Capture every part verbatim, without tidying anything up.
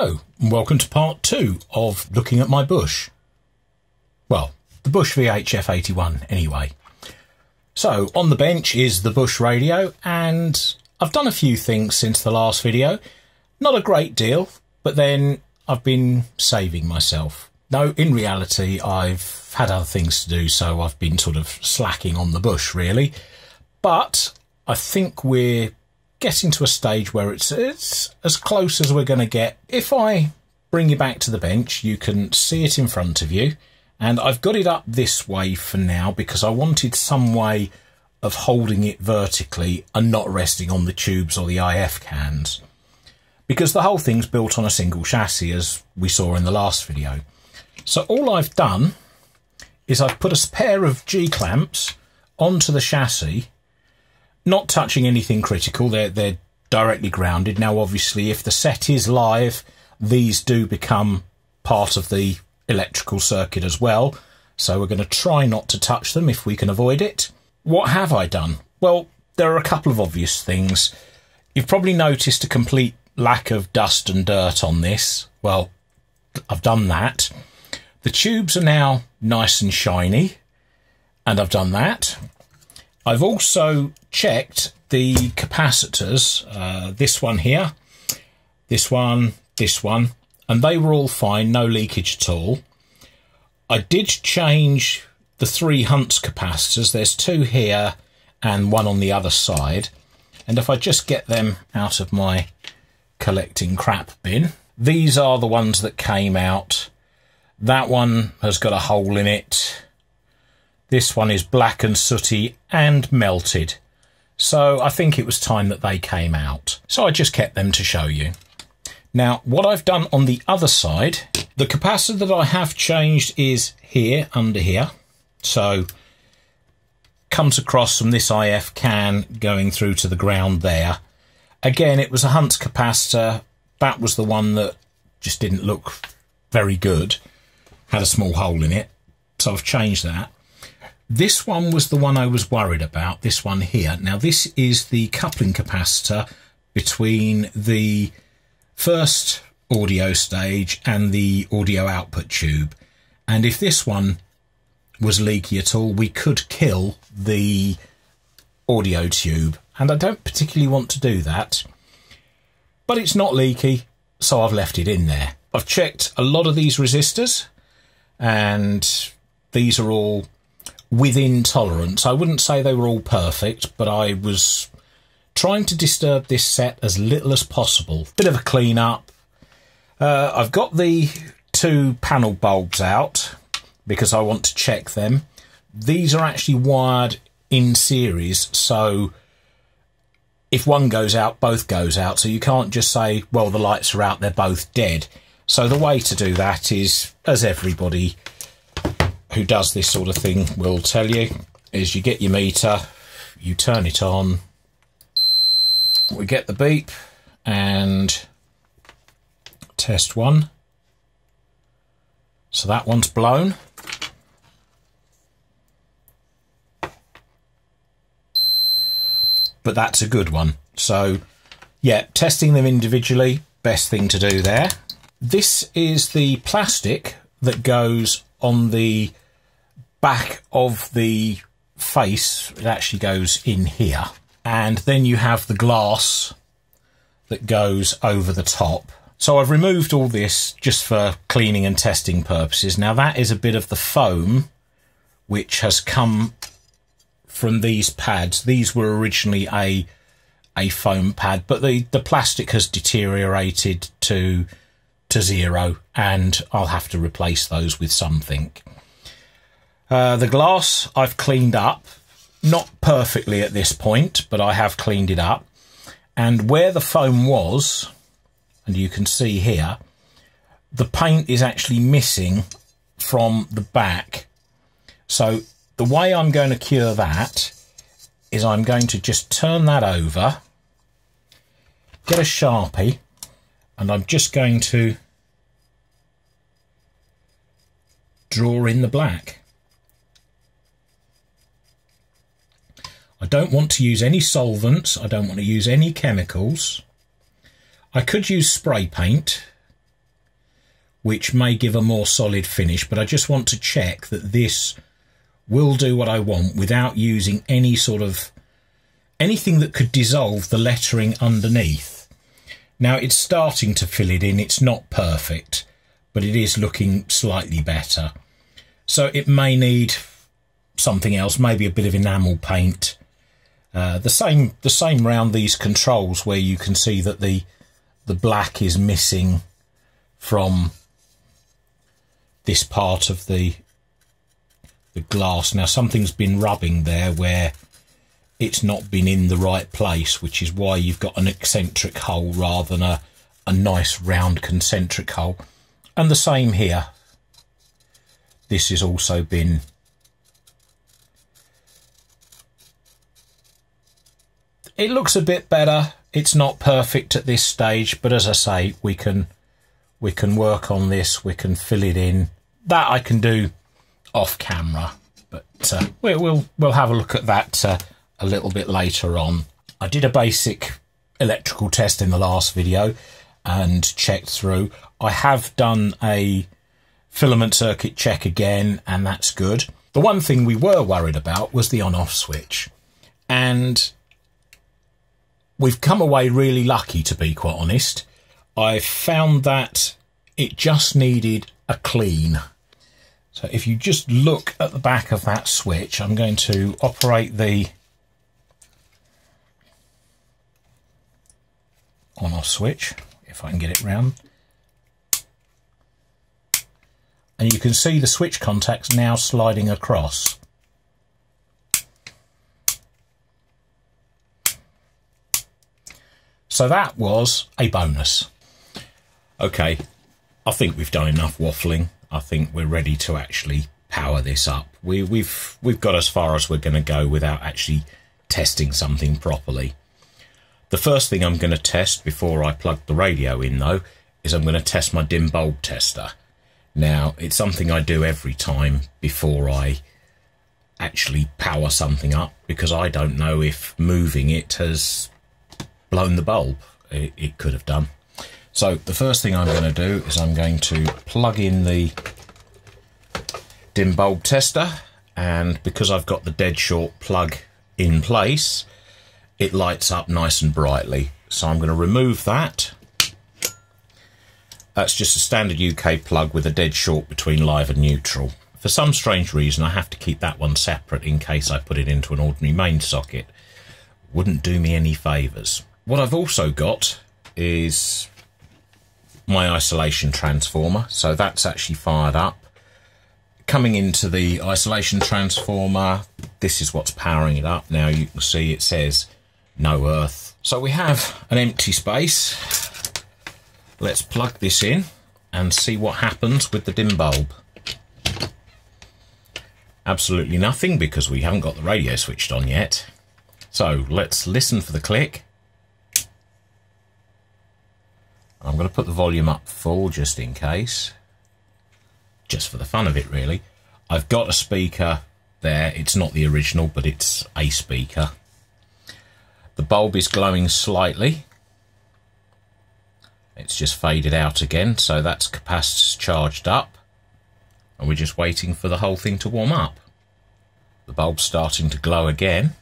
Hello, and welcome to part two of Looking at My Bush. Well, the Bush V H F eighty-one, anyway. So, on the bench is the Bush radio, and I've done a few things since the last video. Not a great deal, but then I've been saving myself. No, in reality, I've had other things to do, so I've been sort of slacking on the Bush, really. But I think we're getting to a stage where it's, it's as close as we're going to get. If I bring you back to the bench, you can see it in front of you. And I've got it up this way for now because I wanted some way of holding it vertically and not resting on the tubes or the I F cans. Because the whole thing's built on a single chassis, as we saw in the last video. So all I've done is I've put a pair of G-clamps onto the chassis, not touching anything critical. They're, they're directly grounded. Now, obviously, if the set is live, these do become part of the electrical circuit as well. So we're going to try not to touch them if we can avoid it. What have I done? Well, there are a couple of obvious things. You've probably noticed a complete lack of dust and dirt on this. Well, I've done that. The tubes are now nice and shiny, and I've done that. I've also checked the capacitors, uh, this one here, this one, this one, and they were all fine, no leakage at all. I did change the three Hunts capacitors. There's two here and one on the other side. And if I just get them out of my collecting crap bin, these are the ones that came out. That one has got a hole in it. This one is black and sooty and melted. So I think it was time that they came out. So I just kept them to show you. Now, what I've done on the other side, the capacitor that I have changed is here, under here. So comes across from this I F can going through to the ground there. Again, it was a Hunts capacitor. That was the one that just didn't look very good. Had a small hole in it. So I've changed that. This one was the one I was worried about, this one here. Now, this is the coupling capacitor between the first audio stage and the audio output tube. And if this one was leaky at all, we could kill the audio tube. And I don't particularly want to do that. But it's not leaky, so I've left it in there. I've checked a lot of these resistors, and these are all within tolerance. I wouldn't say they were all perfect, but I was trying to disturb this set as little as possible. Bit of a clean up. Uh, I've got the two panel bulbs out because I want to check them. These are actually wired in series, so if one goes out, both goes out. So you can't just say, well, the lights are out, they're both dead. So the way to do that is, as everybody who does this sort of thing will tell you, is you get your meter, you turn it on, we get the beep, and test one. So that one's blown. But that's a good one. So, yeah, testing them individually, best thing to do there. This is the plastic that goes on the back of the face. It actually goes in here, and then you have the glass that goes over the top. So I've removed all this just for cleaning and testing purposes. Now, that is a bit of the foam which has come from these pads. These were originally a a foam pad, but the the plastic has deteriorated to to zero, and I'll have to replace those with something. Uh, the glass I've cleaned up, not perfectly at this point, but I have cleaned it up. And where the foam was, and you can see here, the paint is actually missing from the back. So the way I'm going to cure that is I'm going to just turn that over, get a Sharpie, and I'm just going to draw in the black. I don't want to use any solvents. I don't want to use any chemicals. I could use spray paint, which may give a more solid finish, but I just want to check that this will do what I want without using any sort of anything that could dissolve the lettering underneath. Now it's starting to fill it in. It's not perfect, but it is looking slightly better. So it may need something else, maybe a bit of enamel paint. Uh, the same the same round these controls, where you can see that the the black is missing from this part of the the glass. Now something's been rubbing there where it's not been in the right place, which is why you've got an eccentric hole rather than a, a nice round concentric hole. And the same here. This has also been . It looks a bit better. It's not perfect at this stage, but as I say, we can we can work on this. We can fill it in. That I can do off camera, but uh, we, we'll we'll have a look at that uh, a little bit later on. I did a basic electrical test in the last video and checked through. I have done a filament circuit check again, and that's good. The one thing we were worried about was the on-off switch, and we've come away really lucky, to be quite honest. I found that it just needed a clean. So if you just look at the back of that switch, I'm going to operate the on-off switch, if I can get it round. And you can see the switch contacts now sliding across. So that was a bonus. Okay, I think we've done enough waffling. I think we're ready to actually power this up. We, we've, we've got as far as we're going to go without actually testing something properly. The first thing I'm going to test before I plug the radio in, though, is I'm going to test my dim bulb tester. Now, it's something I do every time before I actually power something up, because I don't know if moving it has blown the bulb. It, it could have done. So the first thing I'm going to do is I'm going to plug in the dim bulb tester, and because I've got the dead short plug in place, it lights up nice and brightly. So I'm going to remove that. That's just a standard U K plug with a dead short between live and neutral. For some strange reason, I have to keep that one separate in case I put it into an ordinary main socket. Wouldn't do me any favours. What I've also got is my isolation transformer, so that's actually fired up. Coming into the isolation transformer, this is what's powering it up. Now you can see it says no earth. So we have an empty space. Let's plug this in and see what happens with the dim bulb. Absolutely nothing, because we haven't got the radio switched on yet. So let's listen for the click. I'm going to put the volume up full just in case, just for the fun of it really. I've got a speaker there. It's not the original, but it's a speaker. The bulb is glowing slightly. It's just faded out again, so that's capacitors charged up, and we're just waiting for the whole thing to warm up. The bulb's starting to glow again.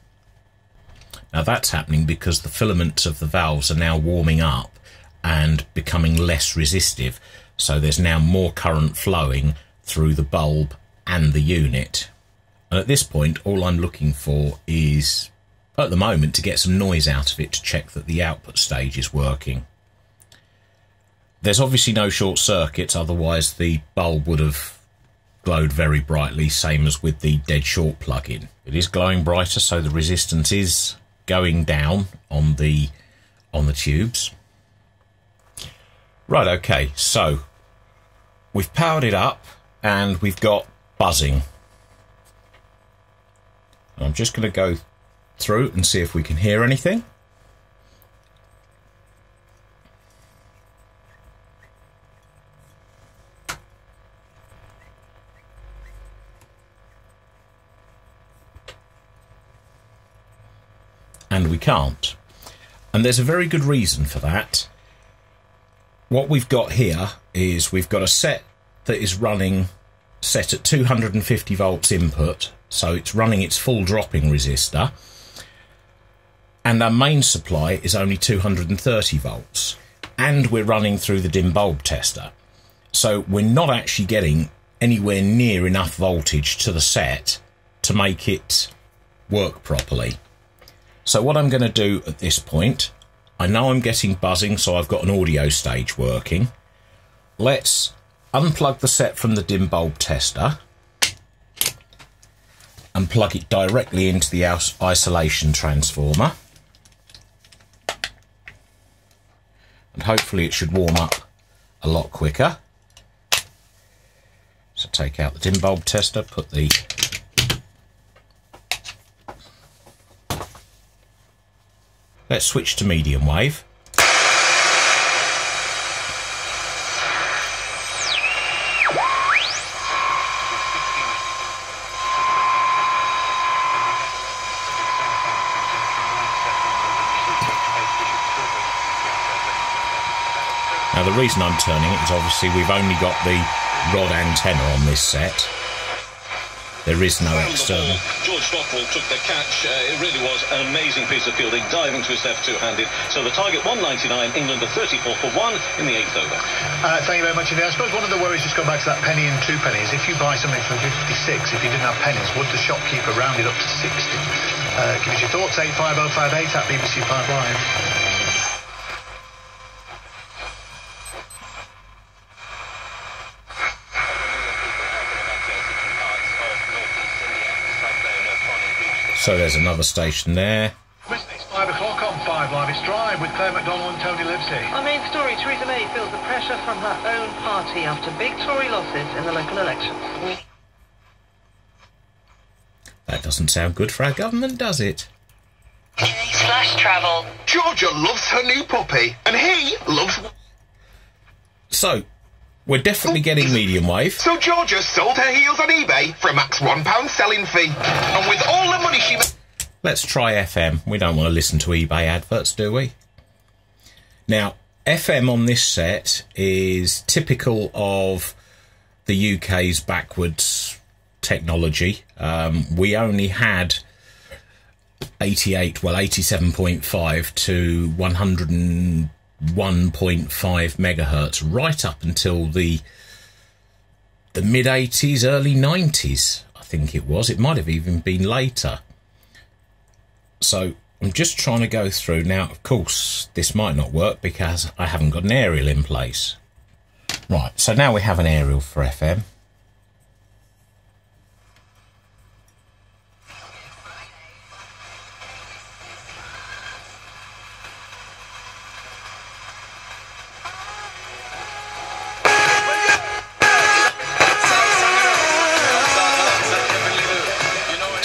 Now that's happening because the filaments of the valves are now warming up and becoming less resistive, so there's now more current flowing through the bulb and the unit. And at this point, all I'm looking for is, at the moment, to get some noise out of it to check that the output stage is working. There's obviously no short circuits, otherwise the bulb would have glowed very brightly, same as with the dead short plug-in. It is glowing brighter, so the resistance is going down on the on the tubes. Right, okay, so we've powered it up and we've got buzzing. I'm just going to go through and see if we can hear anything. And we can't. And there's a very good reason for that. what we've got here is we've got a set that is running set at two hundred fifty volts input, so it's running its full dropping resistor, and our main supply is only two hundred thirty volts, and we're running through the dim bulb tester, so we're not actually getting anywhere near enough voltage to the set to make it work properly. So what I'm going to do at this point, I know I'm getting buzzing, so I've got an audio stage working. Let's unplug the set from the dim bulb tester and plug it directly into the isolation transformer, and hopefully it should warm up a lot quicker. So take out the dim bulb tester, put the let's switch to medium wave. Now the reason I'm turning it is obviously we've only got the rod antenna on this set. There is no external. George Stopall took the catch. Uh, it really was an amazing piece of fielding, diving to his left two-handed. So the target one ninety-nine, England a thirty-four for one in the eighth over. Uh, thank you very much, India. I suppose one of the worries, just going back to that penny and two pennies, if you buy something for fifty-six, if you didn't have pennies, would the shopkeeper round it up to sixty? Uh, give us your thoughts, eight five oh five eight at B B C Five Live. So there's another station there. It's five o'clock on Five Live. It's Drive with Claire McDonald and Tony Livesey. Our main story, Theresa May feels the pressure from her own party after big Tory losses in the local elections. That doesn't sound good for our government, does it? News flash travel. Georgia loves her new puppy, and he loves... So, we're definitely getting medium wave. So Georgia sold her heels on eBay for a max one pound selling fee. And with all the money she... Let's try F M. We don't want to listen to eBay adverts, do we? Now, F M on this set is typical of the U K's backwards technology. Um, we only had eighty-eight, well, eighty-seven point five to one hundred one point five megahertz right up until the the mid eighties, early nineties, I think it was. It might have even been later. So I'm just trying to go through now. Of course, this might not work because I haven't got an aerial in place. Right, so now we have an aerial for F M.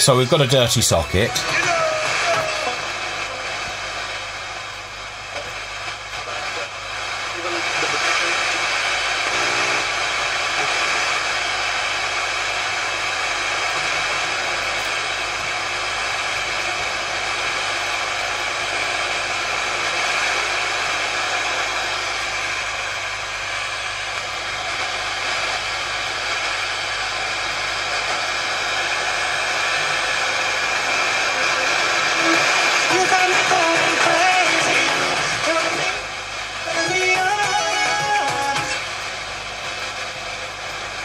So we've got a dirty socket.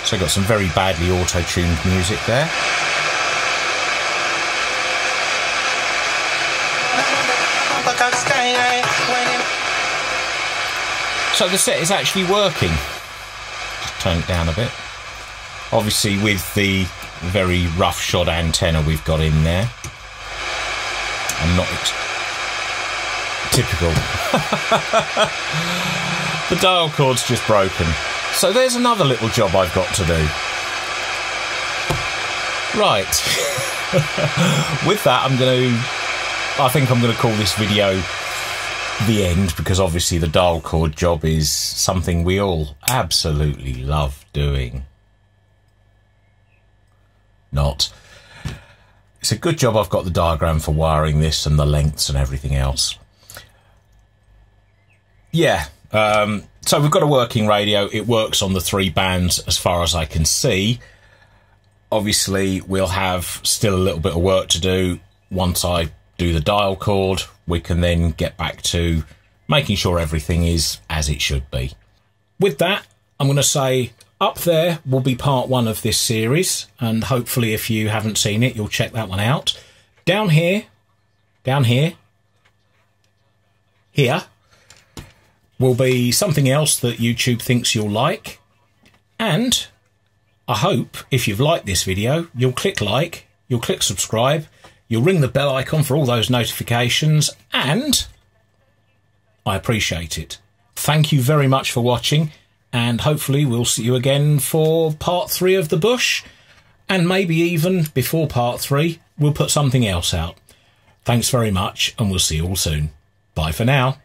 So got some very badly auto-tuned music there. So the set is actually working. Just turn it down a bit. Obviously with the very rough shod antenna we've got in there. I'm not typical. The dial cord's just broken. So there's another little job I've got to do. Right. With that, I'm going to... I think I'm going to call this video the end, because obviously the dial cord job is something we all absolutely love doing. Not. It's a good job I've got the diagram for wiring this and the lengths and everything else. Yeah. Um... So we've got a working radio. It works on the three bands as far as I can see. Obviously, we'll have still a little bit of work to do. Once I do the dial cord, we can then get back to making sure everything is as it should be. With that, I'm going to say up there will be part one of this series. And hopefully, if you haven't seen it, you'll check that one out. Down here, down here, here will be something else that YouTube thinks you'll like. And I hope if you've liked this video, you'll click like, you'll click subscribe, you'll ring the bell icon for all those notifications, and I appreciate it. Thank you very much for watching, and hopefully we'll see you again for part three of the Bush, and maybe even before part three, we'll put something else out. Thanks very much, and we'll see you all soon. Bye for now.